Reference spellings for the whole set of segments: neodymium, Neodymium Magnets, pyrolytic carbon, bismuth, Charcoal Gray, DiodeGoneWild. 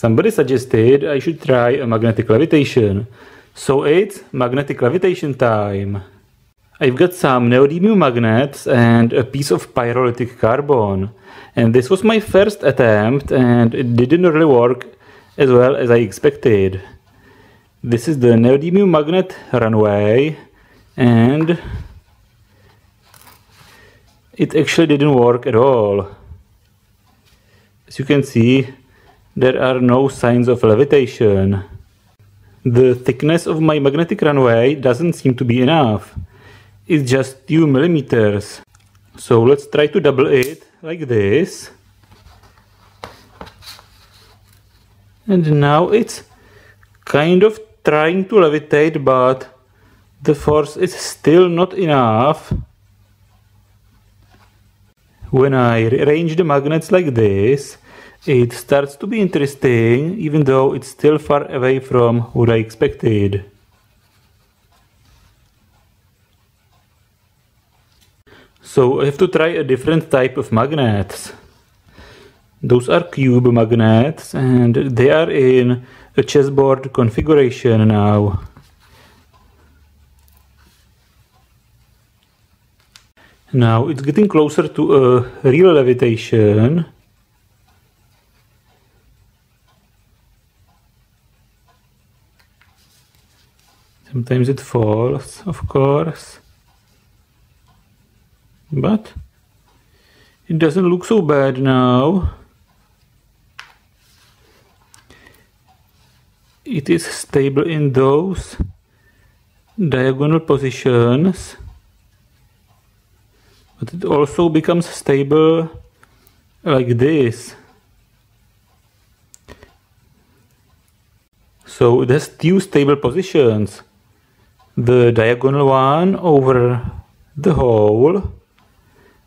Somebody suggested I should try a magnetic levitation, so it's magnetic levitation time. I've got some neodymium magnets and a piece of pyrolytic carbon, and this was my first attempt and it didn't really work as well as I expected. This is the neodymium magnet runway, and it actually didn't work at all. As you can see, there are no signs of levitation. The thickness of my magnetic runway doesn't seem to be enough. It's just 2 millimeters. So let's try to double it like this. And now it's kind of trying to levitate, but the force is still not enough. When I rearrange the magnets like this, it starts to be interesting, even though it's still far away from what I expected. So I have to try a different type of magnets. Those are cube magnets, and they are in a chessboard configuration now. Now it's getting closer to a real levitation. Sometimes it falls, of course. But it doesn't look so bad now. It is stable in those diagonal positions, but it also becomes stable like this. So it has 2 stable positions, the diagonal one over the hole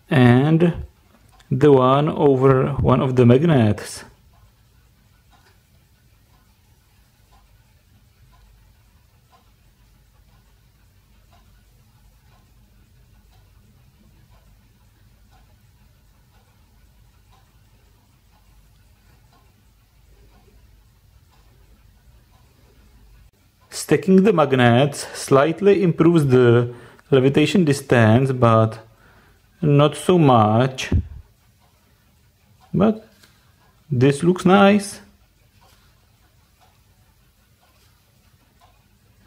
and the one over one of the magnets. Stacking the magnets slightly improves the levitation distance, but not so much. But this looks nice.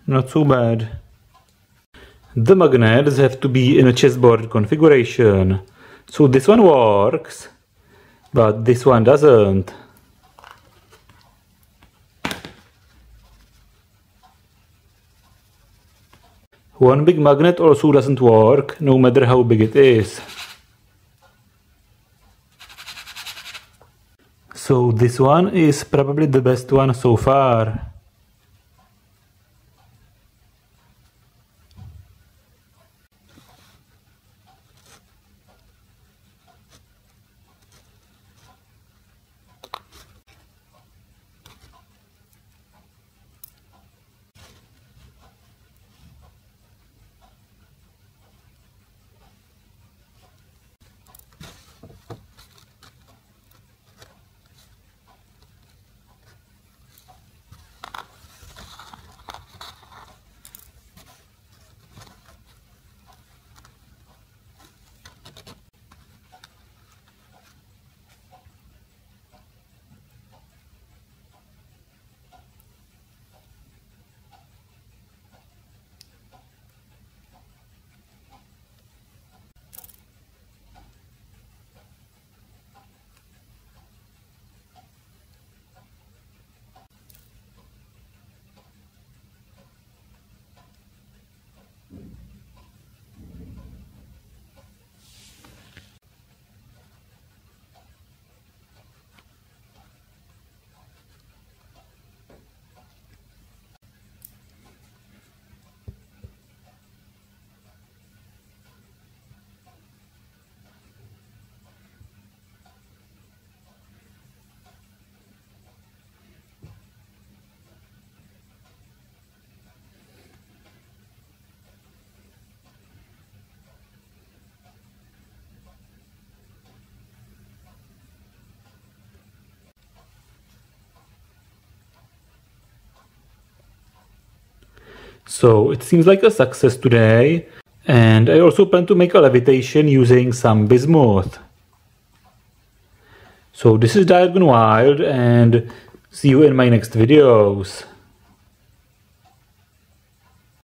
Not so bad. The magnets have to be in a chessboard configuration. So this one works, but this one doesn't. One big magnet also doesn't work, no matter how big it is. So this one is probably the best one so far. So it seems like a success today, and I also plan to make a levitation using some bismuth. So this is DiodeGoneWild, and see you in my next videos.